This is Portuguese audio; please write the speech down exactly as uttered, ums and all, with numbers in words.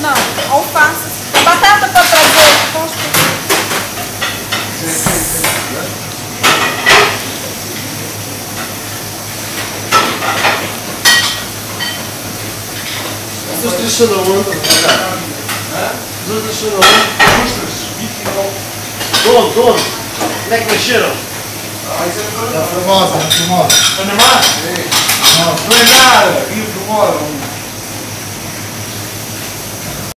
Não, alface. Batata para trazer, posso. Duas deixa na onda, duas deixa na onda, ostras, bife e dono, dono, onde é que nasceram? Da Formosa, da Formosa. Panamá? Sim. Não é nada, vinho Formosa.